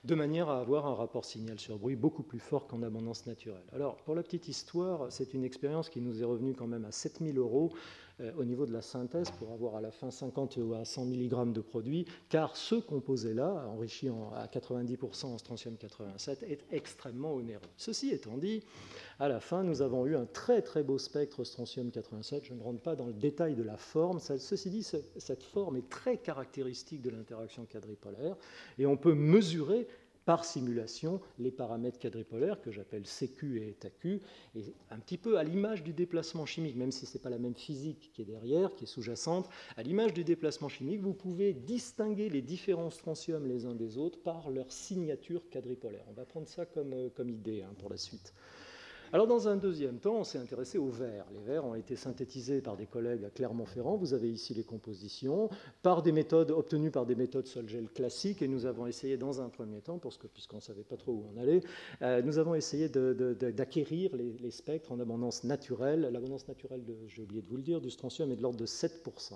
de manière à avoir un rapport signal sur bruit beaucoup plus fort qu'en abondance naturelle. Alors, pour la petite histoire, c'est une expérience qui nous est revenue quand même à 7 000 € au niveau de la synthèse pour avoir à la fin 50 à 100 mg de produit, car ce composé-là, enrichi à 90% en strontium 87, est extrêmement onéreux. Ceci étant dit, à la fin, nous avons eu un très très beau spectre strontium 87. Je ne rentre pas dans le détail de la forme. Ceci dit, cette forme est très caractéristique de l'interaction quadripolaire et on peut mesurer par simulation les paramètres quadripolaires que j'appelle CQ et TAQ, et un petit peu à l'image du déplacement chimique, même si ce n'est pas la même physique qui est derrière, qui est sous-jacente, à l'image du déplacement chimique, vous pouvez distinguer les différents strontiums les uns des autres par leur signature quadripolaire. On va prendre ça comme idée pour la suite. Alors, dans un deuxième temps, on s'est intéressé aux verts. Les verts ont été synthétisés par des collègues à Clermont-Ferrand. Vous avez ici les compositions, obtenues par des méthodes sol-gel classiques. Et nous avons essayé, dans un premier temps, puisqu'on ne savait pas trop où on allait, nous avons essayé d'acquérir les spectres en abondance naturelle. L'abondance naturelle, j'ai oublié de vous le dire, du strontium est de l'ordre de 7%.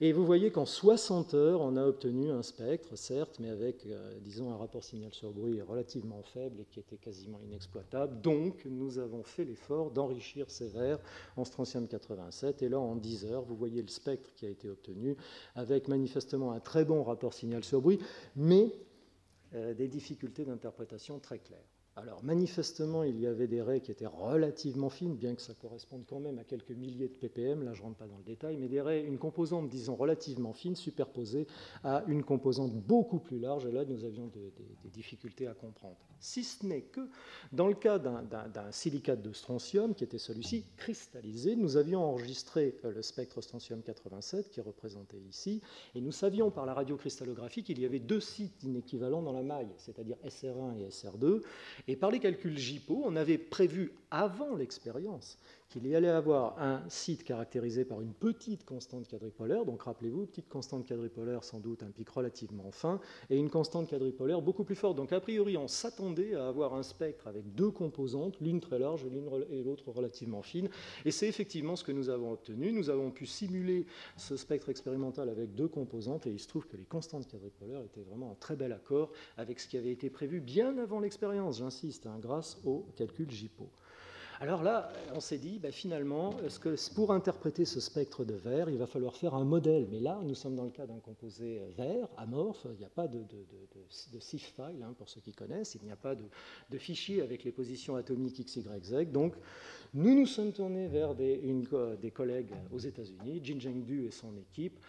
Et vous voyez qu'en 60 heures, on a obtenu un spectre, certes, mais avec, disons, un rapport signal sur bruit relativement faible et qui était quasiment inexploitable. Donc, nous avons fait l'effort d'enrichir ces verres en strontium 87. Et là, en 10 heures, vous voyez le spectre qui a été obtenu avec manifestement un très bon rapport signal sur bruit, mais des difficultés d'interprétation très claires. Alors, manifestement, il y avait des raies qui étaient relativement fines, bien que ça corresponde quand même à quelques milliers de ppm, là je ne rentre pas dans le détail, mais des raies, une composante, disons, relativement fine, superposée à une composante beaucoup plus large, et là nous avions des difficultés à comprendre. Si ce n'est que, dans le cas d'un silicate de strontium, qui était celui-ci, cristallisé, nous avions enregistré le spectre strontium 87, qui est représenté ici, et nous savions par la radiocristallographie qu'il y avait deux sites inéquivalents dans la maille, c'est-à-dire SR1 et SR2, et par les calculs JIPO, on avait prévu avant l'expérience qu'il y allait avoir un site caractérisé par une petite constante quadripolaire, donc rappelez-vous, petite constante quadripolaire, sans doute un pic relativement fin, et une constante quadripolaire beaucoup plus forte. Donc a priori, on s'attendait à avoir un spectre avec deux composantes, l'une très large et l'autre relativement fine, et c'est effectivement ce que nous avons obtenu. Nous avons pu simuler ce spectre expérimental avec deux composantes, et il se trouve que les constantes quadripolaires étaient vraiment un très bel accord avec ce qui avait été prévu bien avant l'expérience, j'insiste, hein, grâce au calcul JIPO. Alors là, on s'est dit, ben finalement, pour interpréter ce spectre de vert, il va falloir faire un modèle. Mais là, nous sommes dans le cas d'un composé vert, amorphe. Il n'y a pas de SIF file, hein, pour ceux qui connaissent. Il n'y a pas de fichier avec les positions atomiques x, y, z. Donc, nous nous sommes tournés vers des collègues aux États-Unis, Jin-Jeng Du et son équipe,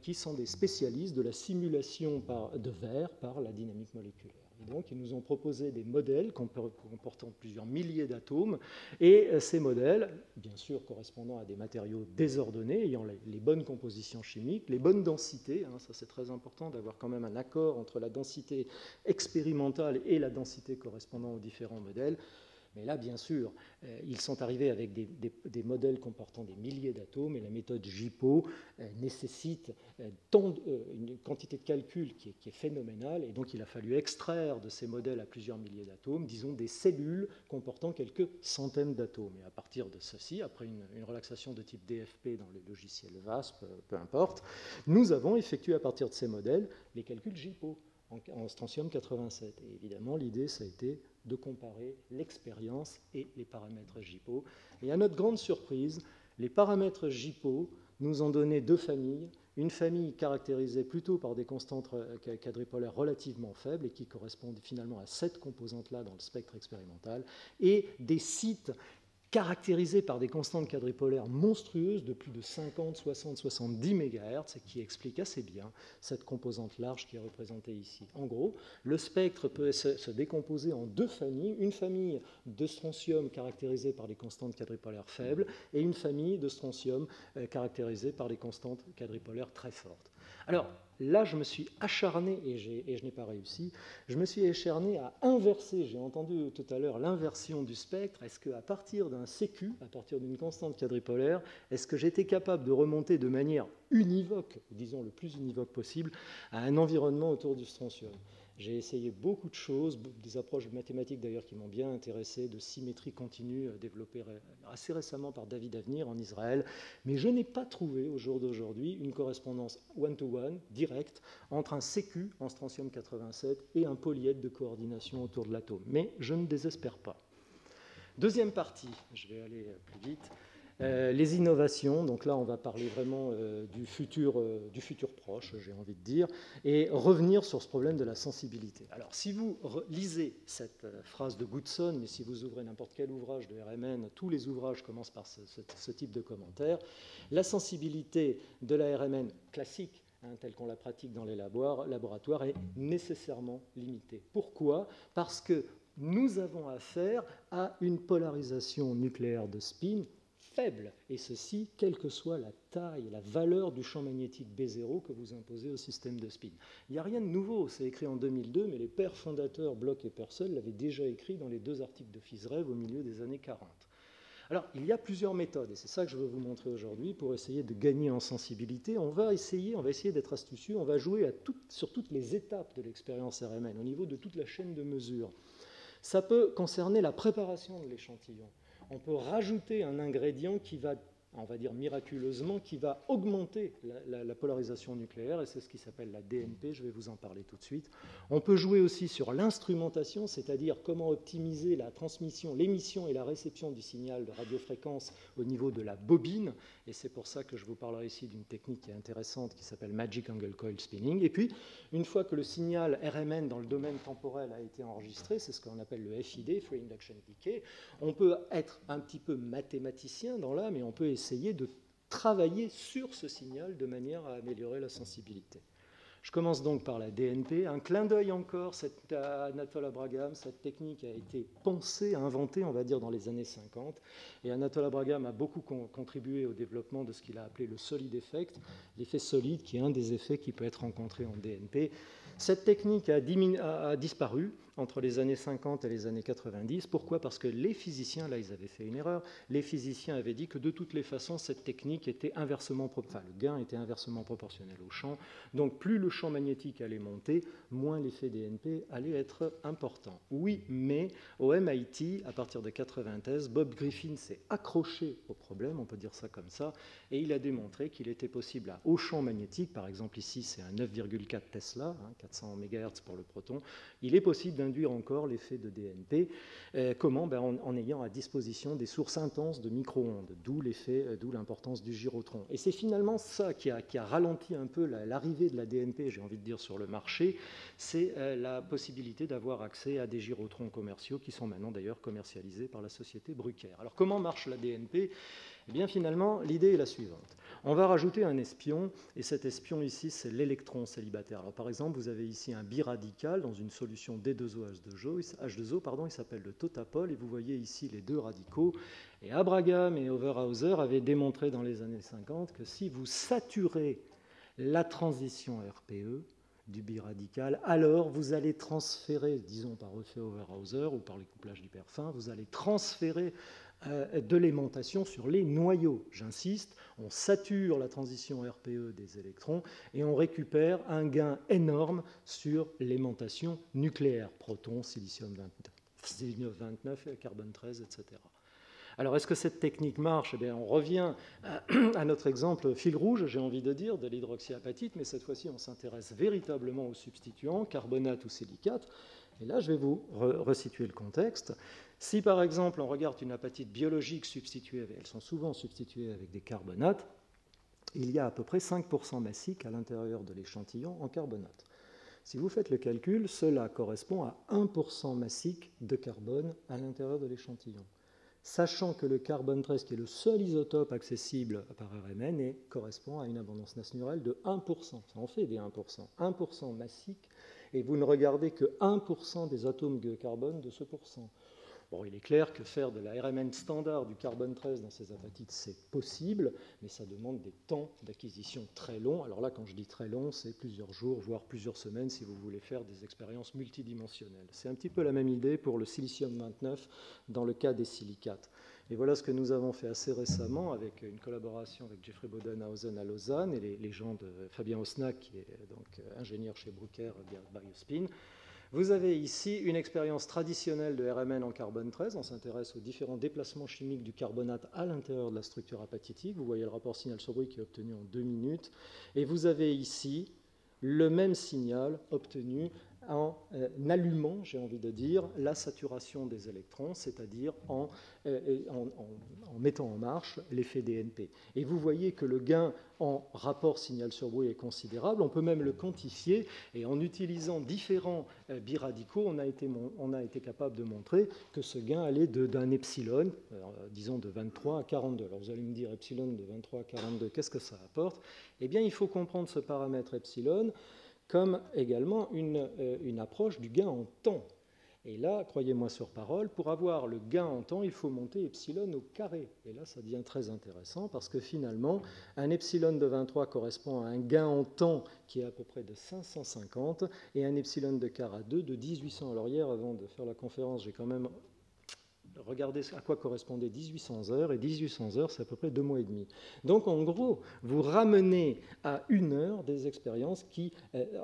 qui sont des spécialistes de la simulation de vert par la dynamique moléculaire. Donc, ils nous ont proposé des modèles comportant plusieurs milliers d'atomes, et ces modèles, bien sûr correspondant à des matériaux désordonnés, ayant les bonnes compositions chimiques, les bonnes densités, hein, ça c'est très important d'avoir quand même un accord entre la densité expérimentale et la densité correspondant aux différents modèles, Mais là, bien sûr, ils sont arrivés avec des modèles comportant des milliers d'atomes, et la méthode JIPO nécessite une quantité de calcul qui est phénoménale, et donc il a fallu extraire de ces modèles à plusieurs milliers d'atomes, disons des cellules comportant quelques centaines d'atomes. Et à partir de ceci, après une relaxation de type DFP dans le logiciel VASP, peu importe, nous avons effectué à partir de ces modèles les calculs JIPO en strontium 87. Et évidemment, l'idée, ça a été de comparer l'expérience et les paramètres JIPO. Et à notre grande surprise, les paramètres JIPO nous ont donné deux familles. Une famille caractérisée plutôt par des constantes quadripolaires relativement faibles et qui correspondent finalement à cette composante-là dans le spectre expérimental, et des sites caractérisés par des constantes quadripolaires monstrueuses de plus de 50, 60, 70 MHz, qui explique assez bien cette composante large qui est représentée ici. En gros, le spectre peut se décomposer en deux familles, une famille de strontium caractérisée par des constantes quadripolaires faibles et une famille de strontium caractérisée par des constantes quadripolaires très fortes. Alors là, je me suis acharné, et je n'ai pas réussi, je me suis acharné à inverser, j'ai entendu tout à l'heure l'inversion du spectre, est-ce qu'à partir d'un CQ, à partir d'une constante quadripolaire, est-ce que j'étais capable de remonter de manière univoque, disons le plus univoque possible, à un environnement autour du strontium ? J'ai essayé beaucoup de choses, des approches mathématiques d'ailleurs qui m'ont bien intéressé, de symétrie continue développée assez récemment par David Avnir en Israël, mais je n'ai pas trouvé au jour d'aujourd'hui une correspondance one-to-one, directe, entre un CQ en strontium 87 et un polyèdre de coordination autour de l'atome. Mais je ne désespère pas. Deuxième partie, je vais aller plus vite. Les innovations, donc là on va parler vraiment du futur proche, j'ai envie de dire, et revenir sur ce problème de la sensibilité. Alors si vous lisez cette phrase de Goodson, mais si vous ouvrez n'importe quel ouvrage de RMN, tous les ouvrages commencent par ce type de commentaire. La sensibilité de la RMN classique, telle qu'on la pratique dans les laboratoires, est nécessairement limitée. Pourquoi ? Parce que nous avons affaire à une polarisation nucléaire de spin faible, et ceci, quelle que soit la taille et la valeur du champ magnétique B0 que vous imposez au système de spin. Il n'y a rien de nouveau, c'est écrit en 2002, mais les pères fondateurs Bloch et Purcell l'avaient déjà écrit dans les deux articles de FISREV au milieu des années 40. Alors, il y a plusieurs méthodes, et c'est ça que je veux vous montrer aujourd'hui pour essayer de gagner en sensibilité. On va essayer d'être astucieux, on va jouer sur toutes les étapes de l'expérience RMN, au niveau de toute la chaîne de mesure. Ça peut concerner la préparation de l'échantillon. On peut rajouter un ingrédient qui va, on va dire miraculeusement, qui va augmenter la polarisation nucléaire, et c'est ce qui s'appelle la DNP, je vais vous en parler tout de suite. On peut jouer aussi sur l'instrumentation, c'est-à-dire comment optimiser la transmission, l'émission et la réception du signal de radiofréquence au niveau de la bobine, et c'est pour ça que je vous parlerai ici d'une technique qui est intéressante, qui s'appelle Magic Angle Coil Spinning. Et puis, une fois que le signal RMN dans le domaine temporel a été enregistré, c'est ce qu'on appelle le FID, Free Induction Decay, on peut être un petit peu mathématicien dans l'âme, mais on peut essayer de travailler sur ce signal de manière à améliorer la sensibilité. Je commence donc par la DNP. Un clin d'œil encore, Anatole Abragam, cette technique a été pensée, inventée, on va dire, dans les années 50. Et Anatole Abragam a beaucoup contribué au développement de ce qu'il a appelé le solid effect, l'effet solide, qui est un des effets qui peut être rencontré en DNP. Cette technique a disparu entre les années 50 et les années 90. Pourquoi ? Parce que les physiciens, là, ils avaient fait une erreur. Les physiciens avaient dit que de toutes les façons, cette technique était inversement proportionnelle. Le gain était inversement proportionnel au champ. Donc, plus le champ magnétique allait monter, moins l'effet DNP allait être important. Oui, mais au MIT, à partir de 1993, Bob Griffin s'est accroché au problème, on peut dire ça comme ça, et il a démontré qu'il était possible au champ magnétique, par exemple ici, c'est un 9,4 Tesla, 400 MHz pour le proton, il est possible d'induire encore l'effet de DNP. Comment ? Ben en ayant à disposition des sources intenses de micro-ondes, d'où l'importance du gyrotron. Et c'est finalement ça qui a ralenti un peu l'arrivée de la DNP, j'ai envie de dire, sur le marché, c'est la possibilité d'avoir accès à des gyrotrons commerciaux qui sont maintenant d'ailleurs commercialisés par la société Bruker. Alors comment marche la DNP ? Eh bien finalement, l'idée est la suivante. On va rajouter un espion, et cet espion ici, c'est l'électron célibataire. Alors par exemple, vous avez ici un biradical dans une solution H2O, il s'appelle le totapol, et vous voyez ici les deux radicaux. Et Abragam et Overhauser avaient démontré dans les années 50 que si vous saturez la transition RPE, du biradical, alors vous allez transférer, disons par Oeffer-Overhauser ou par le couplage du perfin, vous allez transférer de l'aimantation sur les noyaux. J'insiste, on sature la transition RPE des électrons et on récupère un gain énorme sur l'aimantation nucléaire, proton, silicium-29, carbone-13, etc. Alors, est-ce que cette technique marche? Eh bien, on revient à notre exemple fil rouge, j'ai envie de dire, de l'hydroxyapatite, mais cette fois-ci, on s'intéresse véritablement aux substituants, carbonate ou silicate. Et là, je vais vous resituer le contexte. Si, par exemple, on regarde une apatite biologique substituée, elles sont souvent substituées avec des carbonates, il y a à peu près 5% massique à l'intérieur de l'échantillon en carbonate. Si vous faites le calcul, cela correspond à 1% massique de carbone à l'intérieur de l'échantillon, sachant que le carbone 13, qui est le seul isotope accessible par RMN, correspond à une abondance naturelle de 1%. Ça en fait des 1%. 1% massique, et vous ne regardez que 1% des atomes de carbone de ce pourcent. Bon, il est clair que faire de la RMN standard du carbone 13 dans ces apatites, c'est possible, mais ça demande des temps d'acquisition très longs. Alors là, quand je dis très long, c'est plusieurs jours, voire plusieurs semaines, si vous voulez faire des expériences multidimensionnelles. C'est un petit peu la même idée pour le silicium-29 dans le cas des silicates. Et voilà ce que nous avons fait assez récemment avec une collaboration avec Jeffrey Bodenhausen à Lausanne et les gens de Fabien Osnac, qui est donc ingénieur chez Bruker Biospin. Vous avez ici une expérience traditionnelle de RMN en carbone 13. On s'intéresse aux différents déplacements chimiques du carbonate à l'intérieur de la structure apatitique. Vous voyez le rapport signal sur bruit qui est obtenu en 2 minutes. Et vous avez ici le même signal obtenu en allumant, j'ai envie de dire, la saturation des électrons, c'est-à-dire en mettant en marche l'effet DNP. Et vous voyez que le gain en rapport signal sur bruit est considérable, on peut même le quantifier, et en utilisant différents biradicaux, on a été capable de montrer que ce gain allait d'un epsilon, disons de 23 à 42. Alors vous allez me dire, epsilon de 23 à 42, qu'est-ce que ça apporte? Eh bien, il faut comprendre ce paramètre epsilon comme également une approche du gain en temps. Et là, croyez-moi sur parole, pour avoir le gain en temps, il faut monter epsilon au carré. Et là, ça devient très intéressant parce que finalement, un epsilon de 23 correspond à un gain en temps qui est à peu près de 550 et un epsilon de quart à 2 de 1800. Alors hier, avant de faire la conférence, j'ai quand même regardez à quoi correspondait 1800 heures, et 1800 heures, c'est à peu près 2 mois et demi. Donc, en gros, vous ramenez à 1 heure des expériences qui,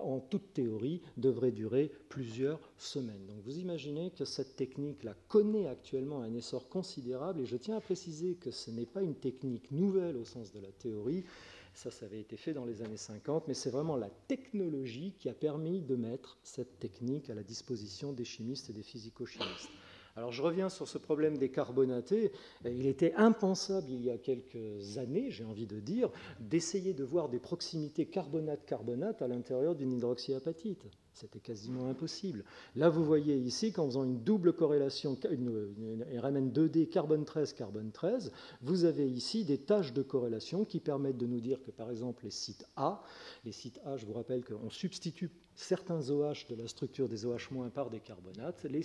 en toute théorie, devraient durer plusieurs semaines. Donc, vous imaginez que cette technique-là connaît actuellement un essor considérable, et je tiens à préciser que ce n'est pas une technique nouvelle au sens de la théorie. Ça avait été fait dans les années 50, mais c'est vraiment la technologie qui a permis de mettre cette technique à la disposition des chimistes et des physico-chimistes. Alors je reviens sur ce problème des carbonatés. Il était impensable il y a quelques années, j'ai envie de dire, d'essayer de voir des proximités carbonate-carbonate à l'intérieur d'une hydroxyapatite. C'était quasiment impossible. Là, vous voyez ici qu'en faisant une double corrélation, une RMN 2D carbone-13, vous avez ici des tâches de corrélation qui permettent de nous dire que, par exemple, les sites A, je vous rappelle qu'on substitue certains OH de la structure des OH- par des carbonates, les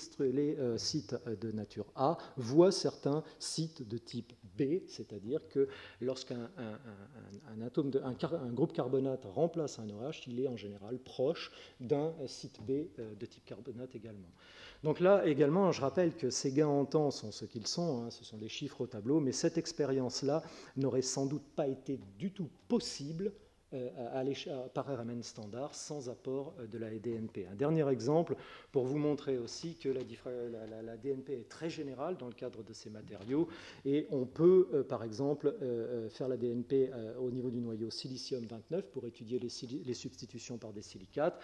sites de nature A voient certains sites de type B, c'est-à-dire que lorsqu'un groupe carbonate remplace un OH, il est en général proche d'un site B de type carbonate également. Donc là, également, je rappelle que ces gains en temps sont ce qu'ils sont, ce sont les chiffres au tableau, mais cette expérience-là n'aurait sans doute pas été du tout possible par RMN standard sans apport de la DNP. Un dernier exemple pour vous montrer aussi que la DNP est très générale dans le cadre de ces matériaux et on peut par exemple faire la DNP au niveau du noyau silicium-29 pour étudier les substitutions par des silicates.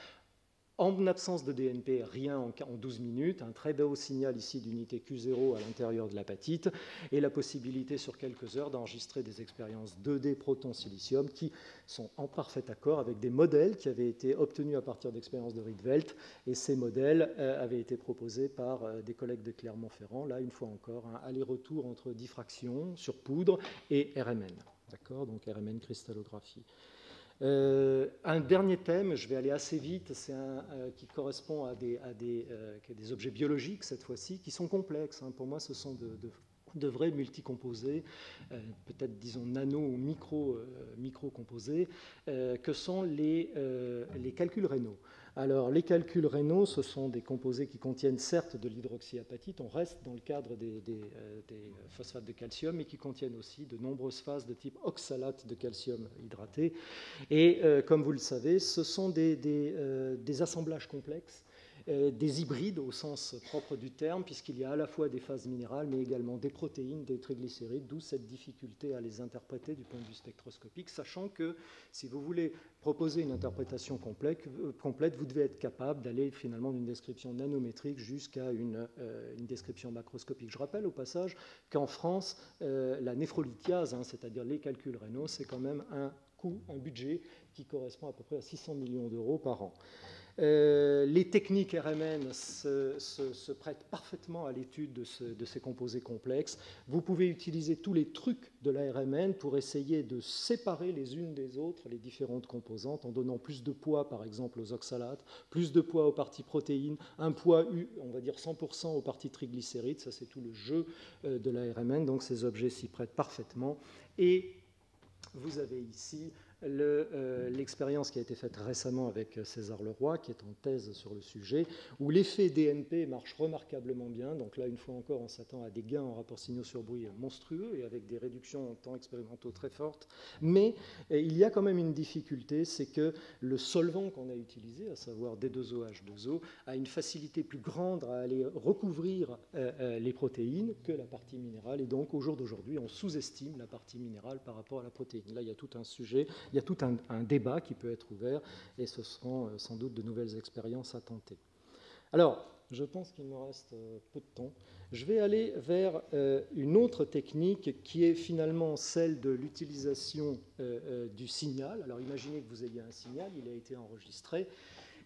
En absence de DNP, rien en 12 minutes, un très beau signal ici d'unité Q0 à l'intérieur de l'apatite et la possibilité sur quelques heures d'enregistrer des expériences 2D proton-silicium qui sont en parfait accord avec des modèles qui avaient été obtenus à partir d'expériences de Rydveld et ces modèles avaient été proposés par des collègues de Clermont-Ferrand. Là, une fois encore, un aller-retour entre diffraction sur poudre et RMN, d'accord, donc RMN cristallographie. Un dernier thème, je vais aller assez vite, c'est un qui correspond à des objets biologiques cette fois-ci, qui sont complexes. Pour moi, ce sont de devrait multicomposés, peut-être disons nano ou micro-composés, que sont les calculs rénaux. Alors, les calculs rénaux, ce sont des composés qui contiennent certes de l'hydroxyapatite, on reste dans le cadre des phosphates de calcium, mais qui contiennent aussi de nombreuses phases de type oxalate de calcium hydraté. Et comme vous le savez, ce sont des assemblages complexes, des hybrides au sens propre du terme, puisqu'il y a à la fois des phases minérales, mais également des protéines, des triglycérides, d'où cette difficulté à les interpréter du point de vue spectroscopique, sachant que si vous voulez proposer une interprétation complète, vous devez être capable d'aller finalement d'une description nanométrique jusqu'à une description macroscopique. Je rappelle au passage qu'en France, la néphrolithiase, hein, c'est-à-dire les calculs rénaux, c'est quand même un coût, un budget qui correspond à peu près à 600 millions d'euros par an. Les techniques RMN se prêtent parfaitement à l'étude de ces composés complexes. Vous pouvez utiliser tous les trucs de la RMN pour essayer de séparer les unes des autres les différentes composantes en donnant plus de poids, par exemple, aux oxalates, plus de poids aux parties protéines, un poids, on va dire 100% aux parties triglycérides. Ça, c'est tout le jeu de la RMN. Donc, ces objets s'y prêtent parfaitement. Et vous avez ici l'expérience qui a été faite récemment avec César Leroy, qui est en thèse sur le sujet, où l'effet DNP marche remarquablement bien. Donc là, une fois encore, on s'attend à des gains en rapport signaux sur bruit monstrueux et avec des réductions en temps expérimentaux très fortes. Mais il y a quand même une difficulté, c'est que le solvant qu'on a utilisé, à savoir D2OH2O, a une facilité plus grande à aller recouvrir les protéines que la partie minérale. Et donc, au jour d'aujourd'hui, on sous-estime la partie minérale par rapport à la protéine. Là, il y a tout un sujet. Il y a tout un débat qui peut être ouvert et ce seront sans doute de nouvelles expériences à tenter. Alors, je pense qu'il me reste peu de temps. Je vais aller vers une autre technique qui est finalement celle de l'utilisation du signal. Alors, imaginez que vous ayez un signal, il a été enregistré.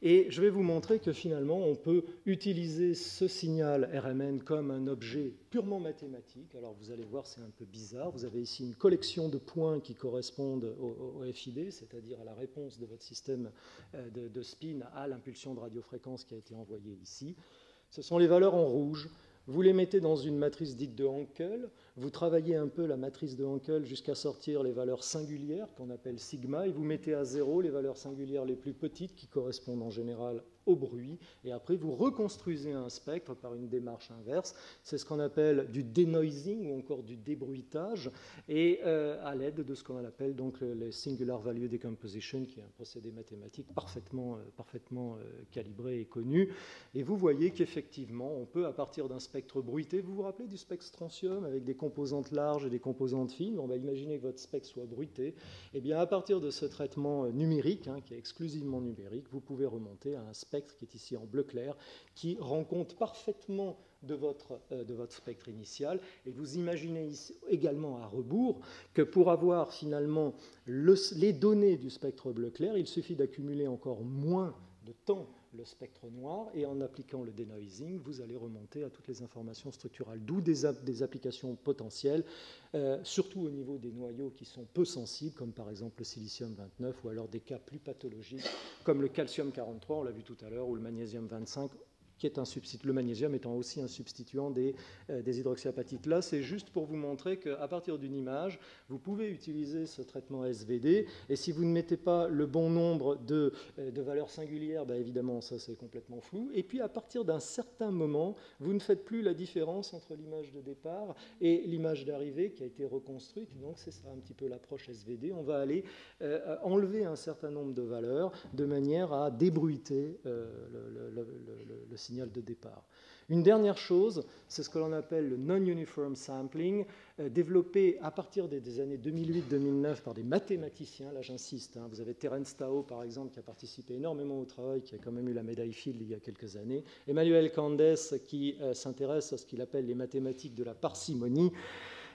Et je vais vous montrer que finalement, on peut utiliser ce signal RMN comme un objet purement mathématique. Alors vous allez voir, c'est un peu bizarre. Vous avez ici une collection de points qui correspondent au FID, c'est-à-dire à la réponse de votre système de spin à l'impulsion de radiofréquence qui a été envoyée ici. Ce sont les valeurs en rouge. Vous les mettez dans une matrice dite de Hankel, vous travaillez un peu la matrice de Hankel jusqu'à sortir les valeurs singulières qu'on appelle sigma, et vous mettez à zéro les valeurs singulières les plus petites qui correspondent en général au bruit, et après vous reconstruisez un spectre par une démarche inverse. C'est ce qu'on appelle du denoising ou encore du débruitage, et à l'aide de ce qu'on appelle donc les singular value decomposition, qui est un procédé mathématique parfaitement calibré et connu. Et vous voyez qu'effectivement, on peut, à partir d'un spectre bruité, vous vous rappelez du spectre strontium avec des composantes larges et des composantes fines, on va imaginer que votre spectre soit bruité, et bien à partir de ce traitement numérique, hein, qui est exclusivement numérique, vous pouvez remonter à un spectre qui est ici en bleu clair, qui rend compte parfaitement de votre spectre initial. Et vous imaginez ici, également à rebours, que pour avoir finalement les données du spectre bleu clair, il suffit d'accumuler encore moins de temps le spectre noir, et en appliquant le denoising, vous allez remonter à toutes les informations structurales, d'où des applications potentielles, surtout au niveau des noyaux qui sont peu sensibles, comme par exemple le silicium-29, ou alors des cas plus pathologiques, comme le calcium-43, on l'a vu tout à l'heure, ou le magnésium-25, qui est un substitut, le magnésium étant aussi un substituant des hydroxyapatites. Là, c'est juste pour vous montrer qu'à partir d'une image, vous pouvez utiliser ce traitement SVD, et si vous ne mettez pas le bon nombre de valeurs singulières, bah évidemment, ça, c'est complètement flou. Et puis, à partir d'un certain moment, vous ne faites plus la différence entre l'image de départ et l'image d'arrivée qui a été reconstruite. Donc, c'est ça un petit peu l'approche SVD. On va aller enlever un certain nombre de valeurs de manière à débruiter le signal de départ. Une dernière chose, c'est ce que l'on appelle le non-uniform sampling, développé à partir des années 2008-2009 par des mathématiciens. Là, j'insiste, hein, vous avez Terence Tao, par exemple, qui a participé énormément au travail, qui a quand même eu la médaille Field il y a quelques années. Emmanuel Candes, qui s'intéresse à ce qu'il appelle les mathématiques de la parcimonie.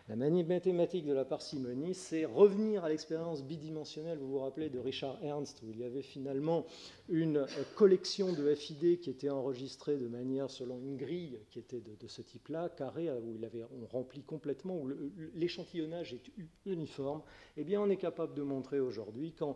La mathématique de la parcimonie, c'est revenir à l'expérience bidimensionnelle, vous vous rappelez, de Richard Ernst, où il y avait finalement une collection de FID qui était enregistrée de manière selon une grille qui était de ce type-là, carré, où on remplit complètement, où l'échantillonnage est uniforme. Eh bien, on est capable de montrer aujourd'hui qu'en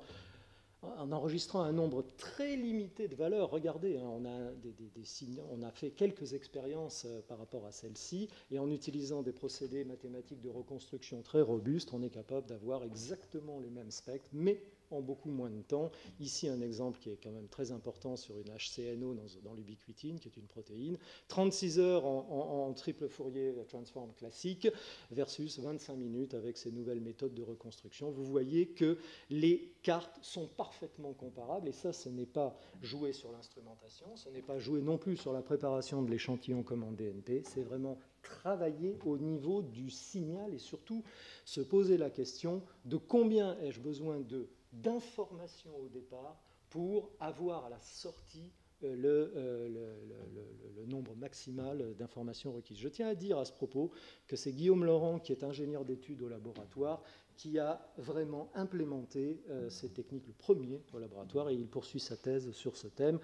en enregistrant un nombre très limité de valeurs. Regardez, hein, on a des signaux, on a fait quelques expériences par rapport à celle-ci, et en utilisant des procédés mathématiques de reconstruction très robustes, on est capable d'avoir exactement les mêmes spectres, mais en beaucoup moins de temps. Ici, un exemple qui est quand même très important sur une HCNO dans l'ubiquitine, qui est une protéine. 36 heures en triple Fourier transform classique versus 25 minutes avec ces nouvelles méthodes de reconstruction. Vous voyez que les cartes sont parfaitement comparables, et ça, ce n'est pas joué sur l'instrumentation, ce n'est pas joué non plus sur la préparation de l'échantillon comme en DNP, c'est vraiment travailler au niveau du signal et surtout se poser la question de combien ai-je besoin d'informations au départ pour avoir à la sortie le nombre maximal d'informations requises. Je tiens à dire à ce propos que c'est Guillaume Laurent, qui est ingénieur d'études au laboratoire, qui a vraiment implémenté ces techniques, le premier au laboratoire, et il poursuit sa thèse sur ce thème.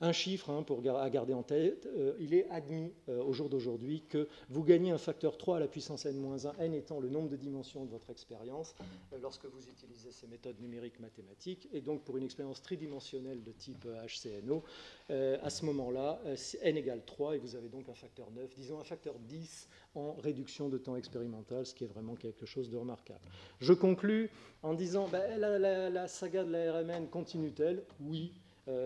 Un chiffre hein, à garder en tête, il est admis au jour d'aujourd'hui que vous gagnez un facteur 3 à la puissance n-1, n étant le nombre de dimensions de votre expérience, lorsque vous utilisez ces méthodes numériques mathématiques, et donc pour une expérience tridimensionnelle de type HCNO, à ce moment-là, n égale 3, et vous avez donc un facteur 9, disons un facteur 10 en réduction de temps expérimental, ce qui est vraiment quelque chose de remarquable. Je conclus en disant, ben, la saga de la RMN continue-t-elle? Oui.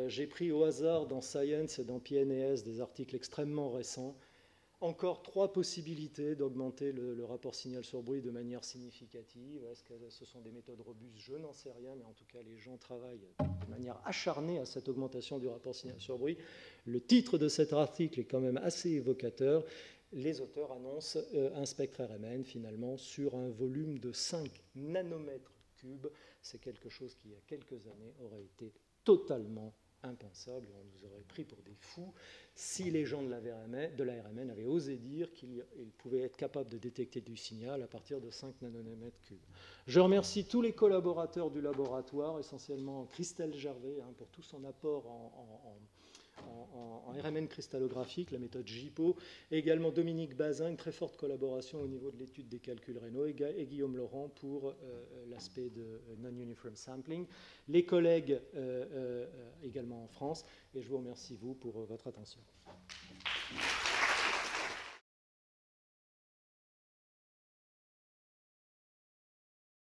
J'ai pris au hasard dans Science et dans PNAS des articles extrêmement récents. Encore 3 possibilités d'augmenter le rapport signal sur bruit de manière significative. Est-ce que ce sont des méthodes robustes? Je n'en sais rien, mais en tout cas, les gens travaillent de manière acharnée à cette augmentation du rapport signal sur bruit. Le titre de cet article est quand même assez évocateur. Les auteurs annoncent un spectre RMN, finalement, sur un volume de 5 nanomètres cubes. C'est quelque chose qui, il y a quelques années, aurait été totalement impensable. On nous aurait pris pour des fous si les gens de la RMN avaient osé dire qu'ils pouvaient être capables de détecter du signal à partir de 5 nanomètres cubes. Je remercie tous les collaborateurs du laboratoire, essentiellement Christelle Gervais, hein, pour tout son apport en RMN cristallographique, la méthode JIPO, et également Dominique Bazin, une très forte collaboration au niveau de l'étude des calculs rénaux, et Guillaume Laurent pour l'aspect de non-uniform sampling, les collègues également en France, et je vous remercie, vous, pour votre attention.